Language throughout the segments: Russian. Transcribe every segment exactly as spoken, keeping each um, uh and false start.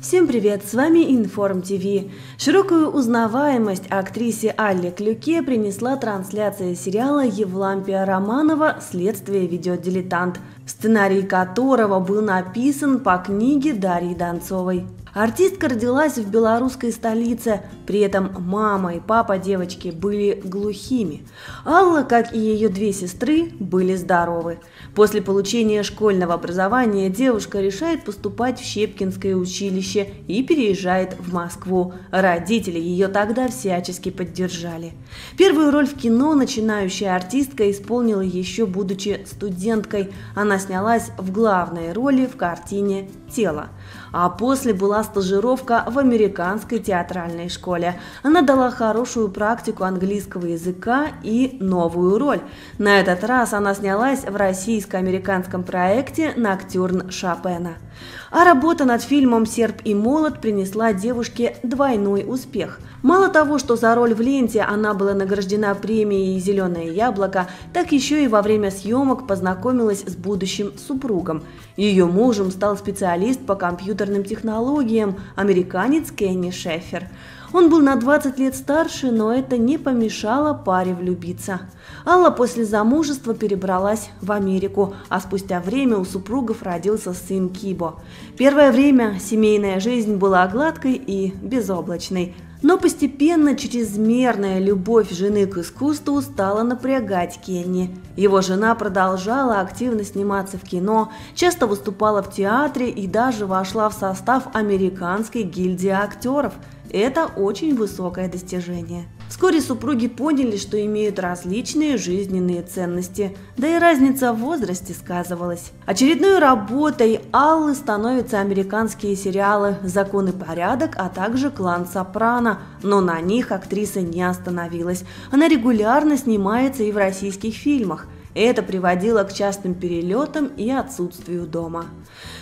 Всем привет, с вами Информ ти ви. Широкую узнаваемость актрисе Алле Клюке принесла трансляция сериала Евлампия Романова «Следствие ведет дилетант», сценарий которого был написан по книге Дарьи Донцовой. Артистка родилась в белорусской столице, при этом мама и папа девочки были глухими. Алла, как и ее две сестры, были здоровы. После получения школьного образования девушка решает поступать в Щепкинское училище и переезжает в Москву. Родители ее тогда всячески поддержали. Первую роль в кино начинающая артистка исполнила еще будучи студенткой. Она снялась в главной роли в картине «Тело». А после была стажировка в американской театральной школе. Она дала хорошую практику английского языка и новую роль. На этот раз она снялась в российско-американском проекте «Ноктюрн Шопена». А работа над фильмом «Серп и молот» принесла девушке двойной успех. Мало того, что за роль в ленте она была награждена премией «Зеленое яблоко», так еще и во время съемок познакомилась с будущим супругом. Ее мужем стал специалист по компьютерным технологиям, американец Кенни Шефер. Он был на двадцать лет старше, но это не помешало паре влюбиться. Алла после замужества перебралась в Америку, а спустя время у супругов родился сын Кибо. Первое время семейная жизнь была гладкой и безоблачной. Но постепенно чрезмерная любовь жены к искусству стала напрягать Кенни. Его жена продолжала активно сниматься в кино, часто выступала в театре и даже вошла в состав американской гильдии актеров. Это очень высокое достижение. Вскоре супруги поняли, что имеют различные жизненные ценности, да и разница в возрасте сказывалась. Очередной работой Аллы становятся американские сериалы «Закон и порядок», а также «Клан Сопрано», но на них актриса не остановилась. Она регулярно снимается и в российских фильмах. Это приводило к частым перелетам и отсутствию дома.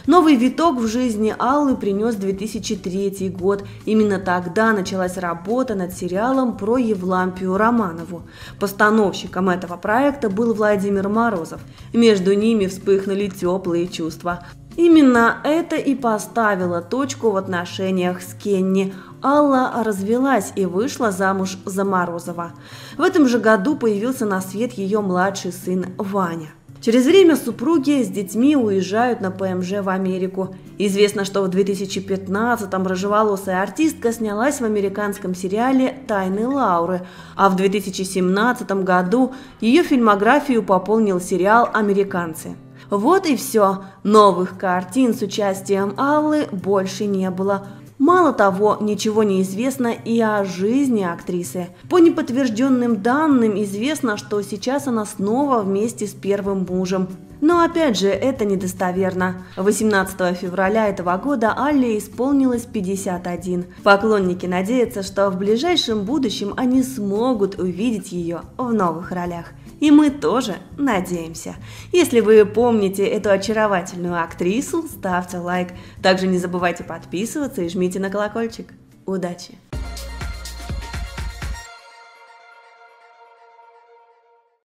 Новый виток в жизни Аллы принес две тысячи третий год. Именно тогда началась работа над сериалом про Евлампию Романову. Постановщиком этого проекта был Владимир Морозов. Между ними вспыхнули теплые чувства. Именно это и поставило точку в отношениях с Кенни. Алла развелась и вышла замуж за Морозова. В этом же году появился на свет ее младший сын Ваня. Через время супруги с детьми уезжают на ПМЖ в Америку. Известно, что в две тысячи пятнадцатом рыжеволосая артистка снялась в американском сериале «Тайны Лауры», а в две тысячи семнадцатом году ее фильмографию пополнил сериал «Американцы». Вот и все. Новых картин с участием Аллы больше не было. Мало того, ничего не известно и о жизни актрисы. По неподтвержденным данным известно, что сейчас она снова вместе с первым мужем. Но опять же, это недостоверно. восемнадцатого февраля этого года Алле исполнилось пятьдесят один. Поклонники надеются, что в ближайшем будущем они смогут увидеть ее в новых ролях. И мы тоже надеемся. Если вы помните эту очаровательную актрису, ставьте лайк. Также не забывайте подписываться и жмите на колокольчик. Удачи!